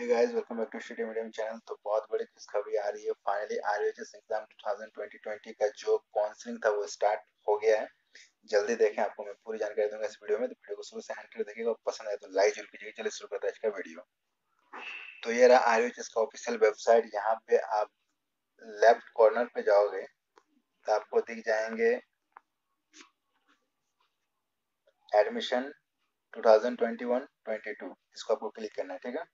Hey guys welcome back to study medium channel. तो बहुत बड़ी खुशखबरी आ रही है, फाइनली आरयूएचएस एग्जाम 2020 का जो काउंसलिंग था वो स्टार्ट हो गया है। जल्दी देखें, आपको मैं पूरी जानकारी दूंगा इस वीडियो में। तो वीडियो को शुरू से एंड तक देखिएगा, पसंद आए तो लाइक जरूर कीजिएगा। चलिए शुरू करते हैं आज का वीडियो। तो ये रहा आरयूएचएस का ऑफिशियल वेबसाइट। यहाँ पे आप लेफ्ट कॉर्नर पे जाओगे तो आपको दिख जाएंगे एडमिशन 2021-22। इसको आपको क्लिक करना है, ठीक है।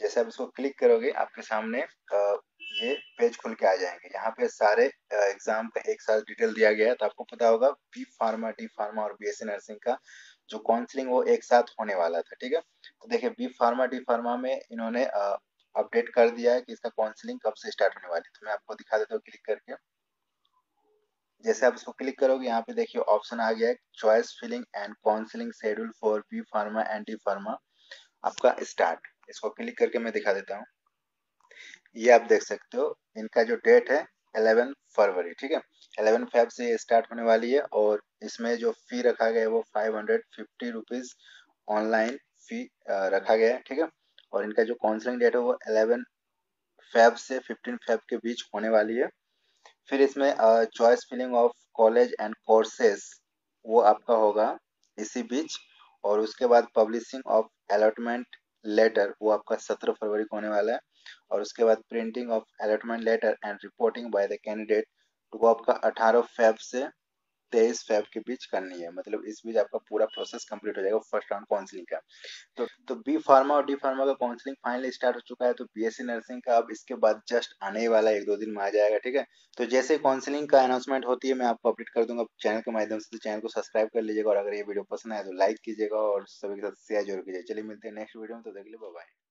जैसे आप इसको क्लिक करोगे आपके सामने ये पेज खुल के आ जाएंगे। यहाँ पे सारे एग्जाम का एक साथ डिटेल दिया गया है। तो आपको पता होगा बी फार्मा, डी फार्मा और बीएससी नर्सिंग का जो काउंसलिंग वो एक साथ होने वाला था, ठीक है। तो देखिए बी फार्मा डी फार्मा में इन्होंने अपडेट कर दिया है कि इसका काउंसलिंग कब से स्टार्ट होने वाली है। तो मैं आपको दिखा देता हूँ क्लिक करके। जैसे आप इसको क्लिक करोगे यहाँ पे देखिए ऑप्शन आ गया है choice filling and counselling schedule for B pharma and D pharma आपका स्टार्ट। इसको क्लिक करके मैं दिखा देता हूँ। ये आप देख सकते हो, इनका जो डेट है 11 फरवरी, ठीक है। 11 फेब से स्टार्ट होने वाली है और इसमें जो फी रखा गया है वो 550 रुपीज ऑनलाइन फी रखा गया है, ठीक है। और इनका जो काउंसलिंग डेट है वो 11 फेब से 15 फेब के बीच होने वाली है। फिर इसमें choice filling of college and courses वो आपका होगा इसी बीच। और उसके बाद पब्लिशिंग ऑफ अलॉटमेंट लेटर वो आपका 17 फरवरी को होने वाला है। और उसके बाद printing of allotment letter and reporting by the candidate वो आपका 18 फेब से 23 फेब के बीच करनी है। मतलब इस बीच आपका पूरा प्रोसेस कंप्लीट हो जाएगा फर्स्ट राउंड काउंसलिंग का। तो बी फार्मा और डी फार्मा का काउंसलिंग फाइनली स्टार्ट हो चुका है। तो बीएससी नर्सिंग का अब इसके बाद जस्ट आने वाला 1-2 दिन में आ जाएगा, ठीक है। तो जैसे काउंसलिंग का अनाउंसमेंट होती है मैं आपको अपडेट कर दूंगा चैनल के माध्यम से। तो चैनल को सब्सक्राइब कर लीजिएगा और अगर ये वीडियो पसंद आए तो लाइक कीजिएगा और सभी के साथ शेयर जरूर कीजिएगा। चलिए मिलते हैं नेक्स्ट वीडियो में, तो देख लीजिए, बाय बाय।